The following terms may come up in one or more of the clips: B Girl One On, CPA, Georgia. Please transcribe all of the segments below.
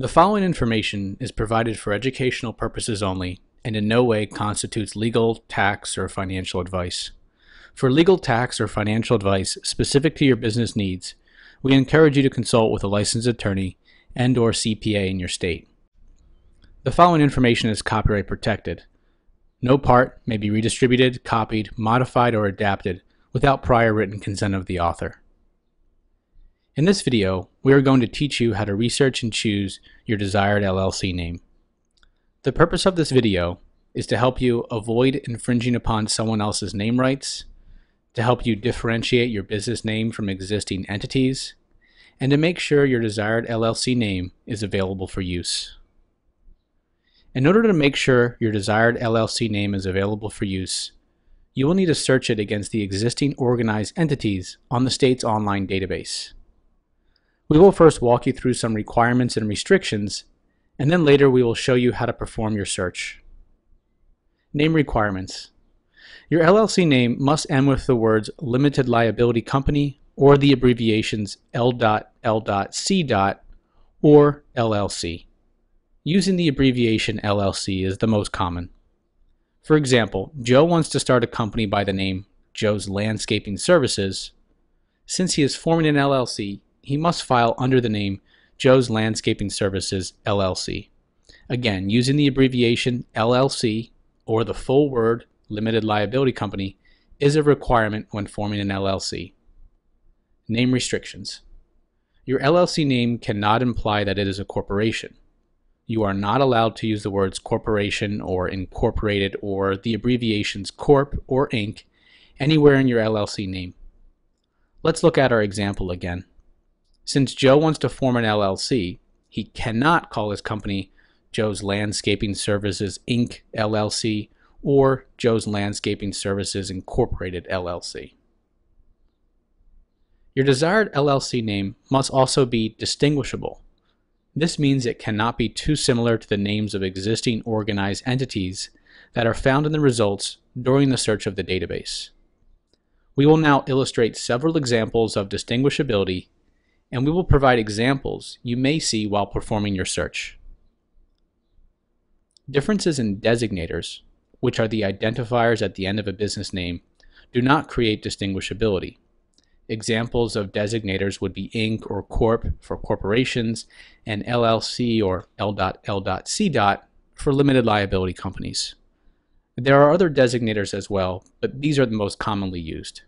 The following information is provided for educational purposes only and in no way constitutes legal, tax, or financial advice. For legal, tax, or financial advice specific to your business needs, we encourage you to consult with a licensed attorney and/or CPA in your state. The following information is copyright protected. No part may be redistributed, copied, modified, or adapted without prior written consent of the author. In this video, we are going to teach you how to research and choose your desired LLC name. The purpose of this video is to help you avoid infringing upon someone else's name rights, to help you differentiate your business name from existing entities, and to make sure your desired LLC name is available for use. In order to make sure your desired LLC name is available for use, you will need to search it against the existing organized entities on the state's online database. We will first walk you through some requirements and restrictions, and then later we will show you how to perform your search. Name requirements. Your LLC name must end with the words limited liability company or the abbreviations L.L.C. or LLC. Using the abbreviation LLC is the most common. For example, Joe wants to start a company by the name Joe's Landscaping Services. Since he is forming an LLC, he must file under the name Joe's Landscaping Services, LLC. Again, using the abbreviation LLC or the full word limited liability company is a requirement when forming an LLC. Name restrictions. Your LLC name cannot imply that it is a corporation. You are not allowed to use the words corporation or incorporated or the abbreviations corp or inc anywhere in your LLC name. Let's look at our example again. Since Joe wants to form an LLC, he cannot call his company Joe's Landscaping Services, Inc. LLC or Joe's Landscaping Services, Incorporated LLC. Your desired LLC name must also be distinguishable. This means it cannot be too similar to the names of existing organized entities that are found in the results during the search of the database. We will now illustrate several examples of distinguishability, and we will provide examples you may see while performing your search. Differences in designators, which are the identifiers at the end of a business name, do not create distinguishability. Examples of designators would be Inc. or Corp. for corporations and LLC or L.L.C. for limited liability companies. There are other designators as well, but these are the most commonly used.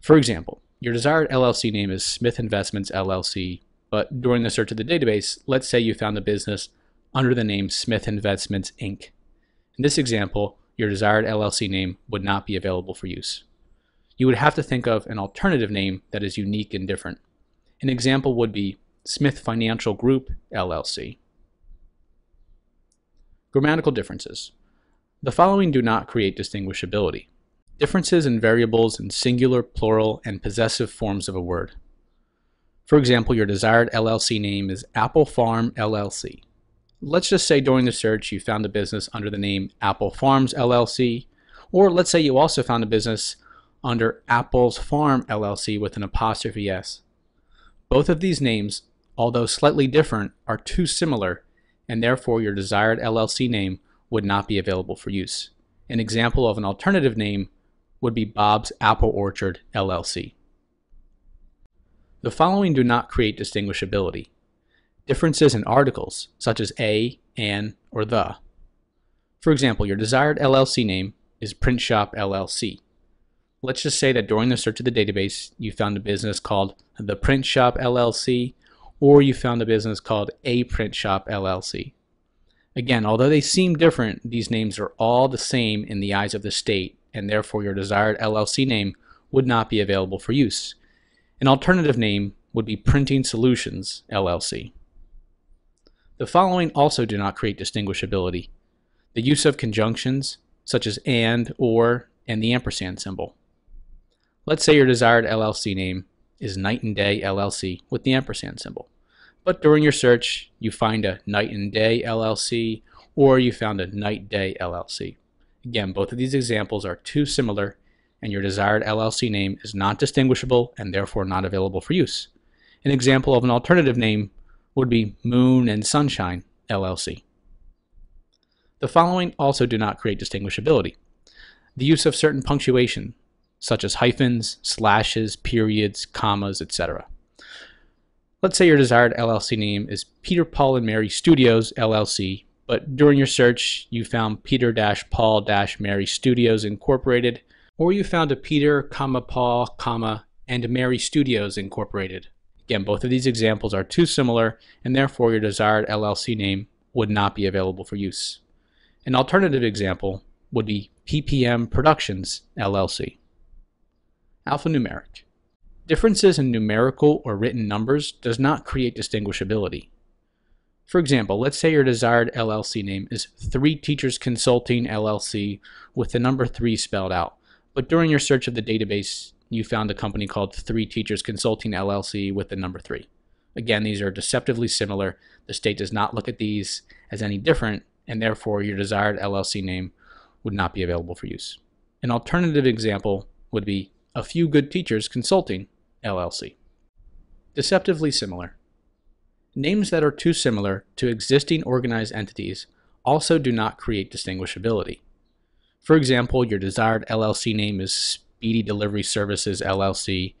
For example, your desired LLC name is Smith Investments LLC, but during the search of the database, let's say you found a business under the name Smith Investments Inc. In this example, your desired LLC name would not be available for use. You would have to think of an alternative name that is unique and different. An example would be Smith Financial Group LLC. Grammatical differences. The following do not create distinguishability. Differences in variables in singular, plural, and possessive forms of a word. For example, your desired LLC name is Apple Farm LLC. Let's just say during the search you found a business under the name Apple Farms LLC, or let's say you also found a business under Apple's Farm LLC with an apostrophe S. Both of these names, although slightly different, are too similar, and therefore your desired LLC name would not be available for use. An example of an alternative name would be Bob's Apple Orchard, LLC. The following do not create distinguishability. Differences in articles, such as a, an, or the. For example, your desired LLC name is Print Shop, LLC. Let's just say that during the search of the database, you found a business called The Print Shop, LLC, or you found a business called A Print Shop, LLC. Again, although they seem different, these names are all the same in the eyes of the state, and therefore your desired LLC name would not be available for use. An alternative name would be Printing Solutions, LLC. The following also do not create distinguishability. The use of conjunctions, such as and, or, and the ampersand symbol. Let's say your desired LLC name is Night and Day, LLC with the ampersand symbol. But during your search, you find a Night and Day, LLC, or you found a Night Day, LLC. Again, both of these examples are too similar, and your desired LLC name is not distinguishable and therefore not available for use. An example of an alternative name would be Moon and Sunshine, LLC. The following also do not create distinguishability. The use of certain punctuation, such as hyphens, slashes, periods, commas, etc. Let's say your desired LLC name is Peter, Paul, and Mary Studios, LLC, but during your search, you found Peter-Paul-Mary Studios, Incorporated, or you found a Peter, Paul, and Mary Studios, Incorporated. Again, both of these examples are too similar, and therefore your desired LLC name would not be available for use. An alternative example would be PPM Productions, LLC. Alphanumeric. Differences in numerical or written numbers does not create distinguishability. For example, let's say your desired LLC name is 3 Teachers Consulting, LLC, with the number 3 spelled out, but during your search of the database, you found a company called 3 Teachers Consulting, LLC, with the number 3. Again, these are deceptively similar. The state does not look at these as any different, and therefore your desired LLC name would not be available for use. An alternative example would be A Few Good Teachers Consulting, LLC. Deceptively similar. Names that are too similar to existing organized entities also do not create distinguishability. For example, your desired LLC name is Speedy Delivery Services, LLC,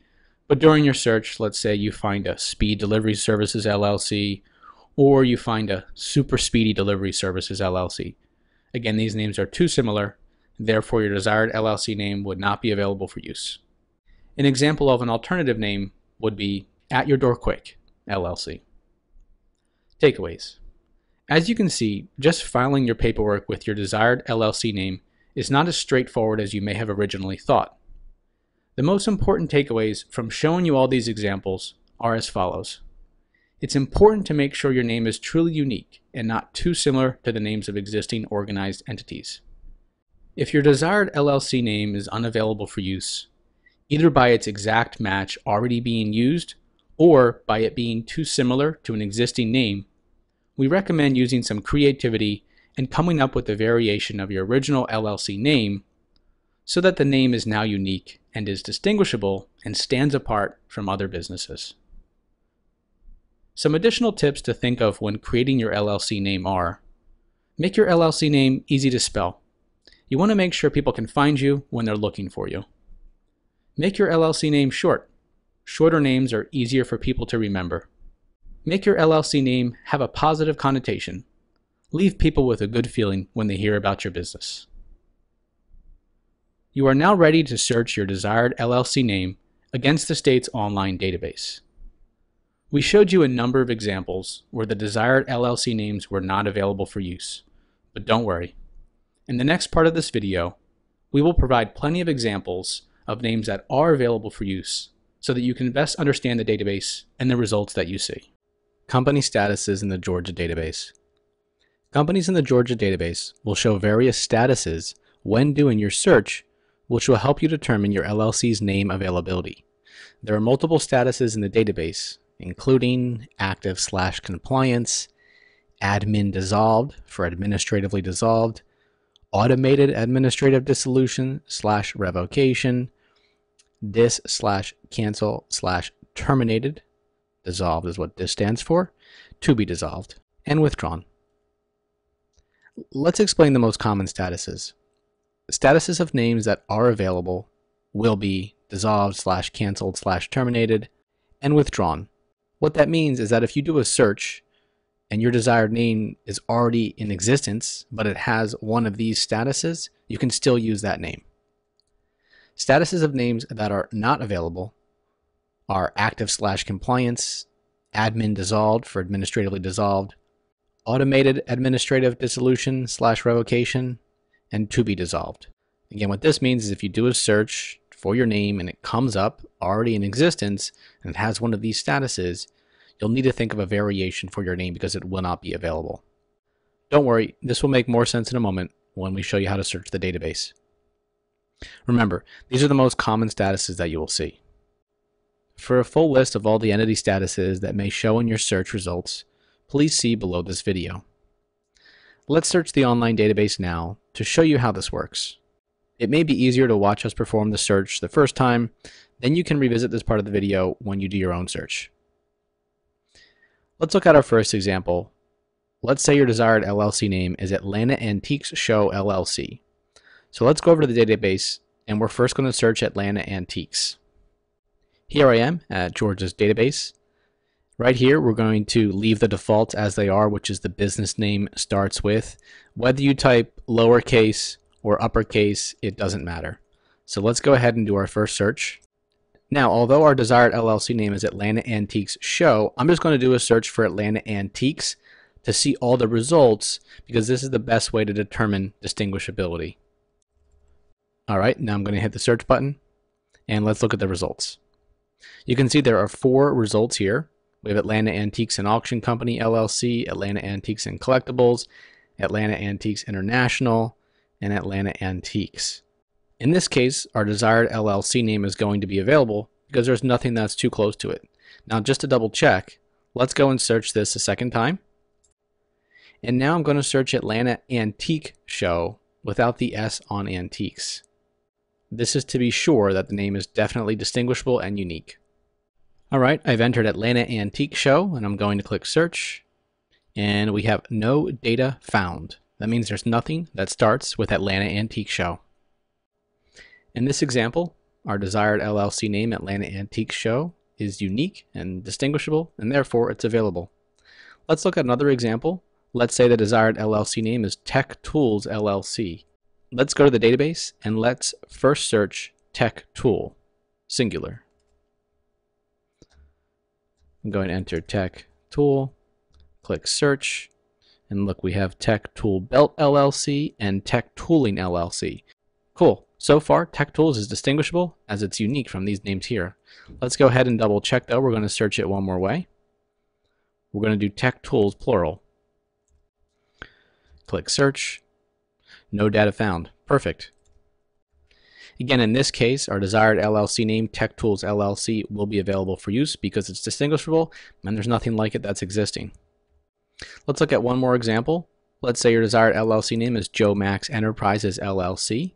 but during your search, let's say you find a Speed Delivery Services, LLC, or you find a Super Speedy Delivery Services, LLC. Again, these names are too similar, therefore your desired LLC name would not be available for use. An example of an alternative name would be At Your Door Quick, LLC. Takeaways. As you can see, just filing your paperwork with your desired LLC name is not as straightforward as you may have originally thought. The most important takeaways from showing you all these examples are as follows. It's important to make sure your name is truly unique and not too similar to the names of existing organized entities. If your desired LLC name is unavailable for use, either by its exact match already being used or by it being too similar to an existing name, we recommend using some creativity and coming up with a variation of your original LLC name so that the name is now unique and is distinguishable and stands apart from other businesses. Some additional tips to think of when creating your LLC name are: make your LLC name easy to spell. You want to make sure people can find you when they're looking for you. Make your LLC name short. Shorter names are easier for people to remember. Make your LLC name have a positive connotation. Leave people with a good feeling when they hear about your business. You are now ready to search your desired LLC name against the state's online database. We showed you a number of examples where the desired LLC names were not available for use, but don't worry. In the next part of this video, we will provide plenty of examples of names that are available for use so that you can best understand the database and the results that you see. Company statuses in the Georgia database. Companies in the Georgia database will show various statuses when doing your search, which will help you determine your LLC's name availability. There are multiple statuses in the database, including active/compliance, admin dissolved for administratively dissolved, automated administrative dissolution /revocation, dis /cancel/terminated, dissolved is what dis stands for, to be dissolved, and withdrawn. Let's explain the most common statuses. Statuses of names that are available will be dissolved /canceled/terminated, and withdrawn. What that means is that if you do a search and your desired name is already in existence, but it has one of these statuses, you can still use that name. Statuses of names that are not available are active/compliance, admin dissolved for administratively dissolved, automated administrative dissolution /revocation, and to be dissolved. Again, what this means is if you do a search for your name and it comes up already in existence and it has one of these statuses, you'll need to think of a variation for your name because it will not be available. Don't worry, this will make more sense in a moment when we show you how to search the database. Remember, these are the most common statuses that you will see. For a full list of all the entity statuses that may show in your search results, please see below this video. Let's search the online database now to show you how this works. It may be easier to watch us perform the search the first time, then you can revisit this part of the video when you do your own search. Let's look at our first example. Let's say your desired LLC name is Atlanta Antiques Show LLC. So let's go over to the database, and we're first going to search Atlanta Antiques. Here I am at Georgia's database. Right here, we're going to leave the defaults as they are, which is the business name starts with. Whether you type lowercase or uppercase, it doesn't matter. So let's go ahead and do our first search. Now, although our desired LLC name is Atlanta Antiques Show, I'm just going to do a search for Atlanta Antiques to see all the results, because this is the best way to determine distinguishability. All right, now I'm going to hit the search button, and let's look at the results. You can see there are 4 results here. We have Atlanta Antiques and Auction Company LLC, Atlanta Antiques and Collectibles, Atlanta Antiques International, and Atlanta Antiques. In this case, our desired LLC name is going to be available because there's nothing that's too close to it. Now, just to double check, let's go and search this a second time. And now I'm going to search Atlanta Antique Show without the S on antiques. This is to be sure that the name is definitely distinguishable and unique. All right, I've entered Atlanta Antique Show, and I'm going to click search, and we have no data found. That means there's nothing that starts with Atlanta Antique Show. In this example, our desired LLC name, Atlanta Antique Show, is unique and distinguishable, and therefore it's available. Let's look at another example. Let's say the desired LLC name is Tech Tools LLC. Let's go to the database and let's first search Tech Tool, singular. I'm going to enter Tech Tool, click search, and look, we have Tech Tool Belt LLC and Tech Tooling LLC. Cool. So far, Tech Tools is distinguishable as it's unique from these names here. Let's go ahead and double check though. We're going to search it one more way. We're going to do Tech Tools plural. Click search. No data found. Perfect. Again, in this case, our desired LLC name, Tech Tools LLC, will be available for use because it's distinguishable and there's nothing like it that's existing. Let's look at one more example. Let's say your desired LLC name is Joe Max Enterprises LLC.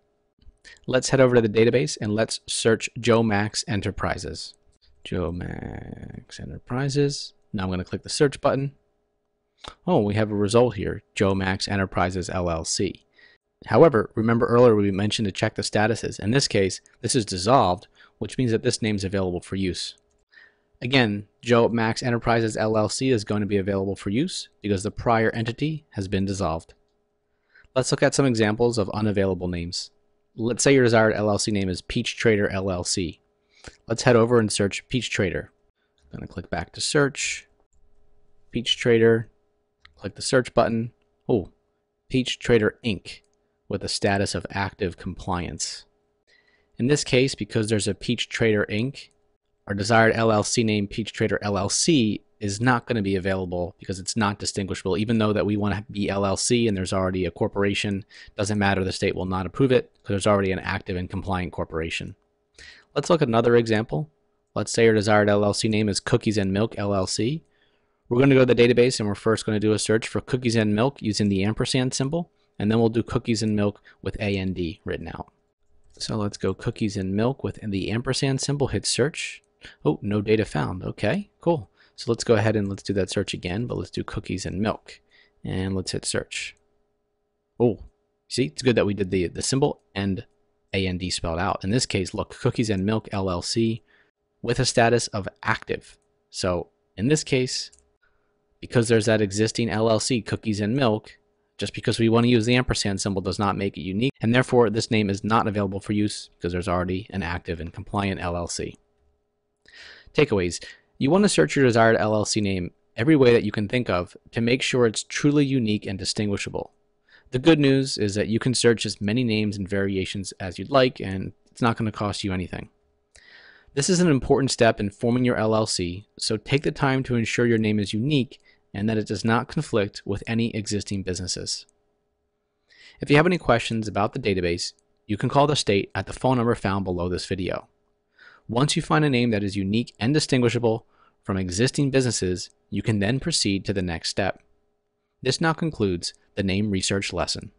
Let's head over to the database and let's search Joe Max Enterprises. Joe Max Enterprises. Now I'm going to click the search button. Oh, we have a result here, Joe Max Enterprises LLC. However, remember earlier we mentioned to check the statuses. In this case, this is dissolved, which means that this name is available for use. Again, Joe Max Enterprises LLC is going to be available for use because the prior entity has been dissolved. Let's look at some examples of unavailable names. Let's say your desired LLC name is Peach Trader LLC. Let's head over and search Peach Trader. I'm going to click back to search. Peach Trader. Click the search button. Oh, Peach Trader Inc. with a status of active compliance. In this case, because there's a Peach Trader Inc., our desired LLC name, Peach Trader LLC, is not going to be available because it's not distinguishable. Even though that we want to be LLC and there's already a corporation, doesn't matter, the state will not approve it because there's already an active and compliant corporation. Let's look at another example. Let's say your desired LLC name is Cookies and Milk LLC. We're going to go to the database and we're first going to do a search for Cookies and Milk using the ampersand symbol, and then we'll do Cookies and Milk with AND written out. So let's go Cookies and Milk with the ampersand symbol, hit search. Oh, no data found. Okay, cool. So let's go ahead and let's do that search again, but let's do Cookies and Milk and let's hit search. Oh, see, it's good that we did the symbol and AND spelled out. In this case, look, Cookies and Milk LLC with a status of active. So in this case, because there's that existing LLC, Cookies and Milk, just because we want to use the ampersand symbol does not make it unique. And therefore this name is not available for use because there's already an active and compliant LLC. Takeaways. You want to search your desired LLC name every way that you can think of to make sure it's truly unique and distinguishable. The good news is that you can search as many names and variations as you'd like, and it's not going to cost you anything. This is an important step in forming your LLC, so take the time to ensure your name is unique and that it does not conflict with any existing businesses. If you have any questions about the database, you can call the state at the phone number found below this video. Once you find a name that is unique and distinguishable from existing businesses, you can then proceed to the next step. This now concludes the name research lesson.